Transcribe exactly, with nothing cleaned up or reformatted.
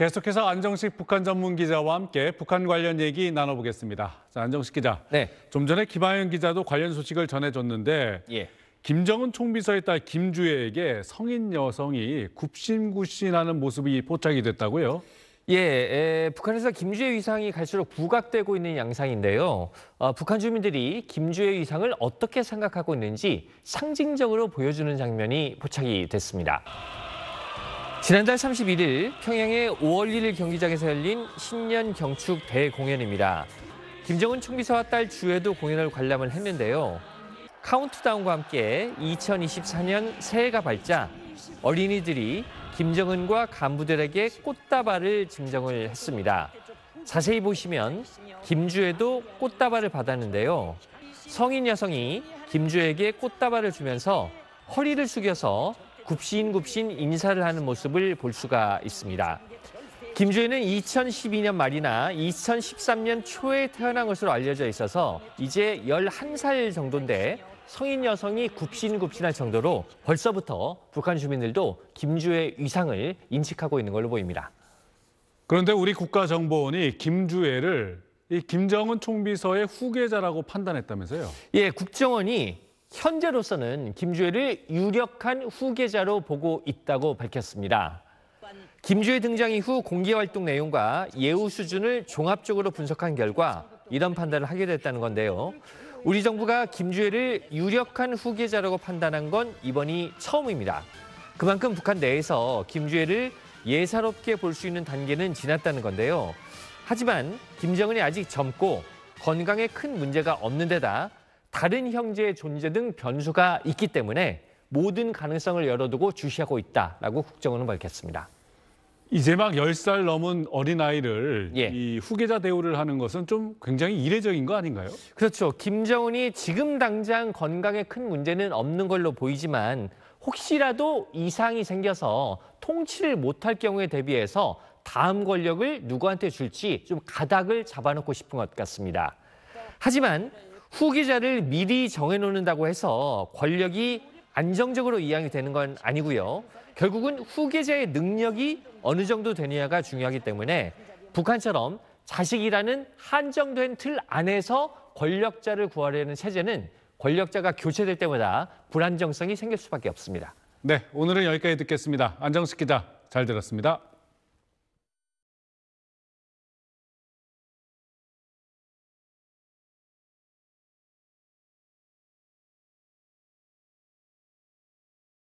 계속해서 안정식 북한 전문 기자와 함께 북한 관련 얘기 나눠보겠습니다. 자, 안정식 기자, 네. 좀 전에 김하연 기자도 관련 소식을 전해줬는데 예. 김정은 총비서의 딸 김주애에게 성인 여성이 굽신굽신하는 모습이 포착이 됐다고요? 예, 에, 북한에서 김주애 위상이 갈수록 부각되고 있는 양상인데요. 어, 북한 주민들이 김주애 위상을 어떻게 생각하고 있는지 상징적으로 보여주는 장면이 포착이 됐습니다. 지난달 삼십일일 평양의 오월 일일 경기장에서 열린 신년 경축 대공연입니다. 김정은 총비서와 딸 주애도 공연을 관람을 했는데요. 카운트다운과 함께 이천이십사년 새해가 밝자 어린이들이 김정은과 간부들에게 꽃다발을 증정을 했습니다. 자세히 보시면 김주애도 꽃다발을 받았는데요. 성인 여성이 김주애에게 꽃다발을 주면서 허리를 숙여서 굽신굽신 인사를 하는 모습을 볼 수가 있습니다. 김주애는 이천십이년 말이나 이천십삼년 초에 태어난 것으로 알려져 있어서 이제 열한 살 정도인데 성인 여성이 굽신굽신할 정도로 벌써부터 북한 주민들도 김주애 위상을 인식하고 있는 걸로 보입니다. 그런데 우리 국가정보원이 김주애를 이 김정은 총비서의 후계자라고 판단했다면서요? 예, 국정원이 현재로서는 김주애를 유력한 후계자로 보고 있다고 밝혔습니다. 김주애 등장 이후 공개활동 내용과 예우 수준을 종합적으로 분석한 결과 이런 판단을 하게 됐다는 건데요. 우리 정부가 김주애를 유력한 후계자라고 판단한 건 이번이 처음입니다. 그만큼 북한 내에서 김주애를 예사롭게 볼 수 있는 단계는 지났다는 건데요. 하지만 김정은이 아직 젊고 건강에 큰 문제가 없는 데다 다른 형제의 존재 등 변수가 있기 때문에 모든 가능성을 열어두고 주시하고 있다라고 국정원은 밝혔습니다. 이제 막 열 살 넘은 어린아이를 예. 이 후계자 대우를 하는 것은 좀 굉장히 이례적인 거 아닌가요? 그렇죠. 김정은이 지금 당장 건강에 큰 문제는 없는 걸로 보이지만 혹시라도 이상이 생겨서 통치를 못할 경우에 대비해서 다음 권력을 누구한테 줄지 좀 가닥을 잡아놓고 싶은 것 같습니다. 하지만 후계자를 미리 정해놓는다고 해서 권력이 안정적으로 이양이 되는 건 아니고요. 결국은 후계자의 능력이 어느 정도 되느냐가 중요하기 때문에 북한처럼 자식이라는 한정된 틀 안에서 권력자를 구하려는 체제는 권력자가 교체될 때마다 불안정성이 생길 수밖에 없습니다. 네, 오늘은 여기까지 듣겠습니다. 안정식 기자, 잘 들었습니다.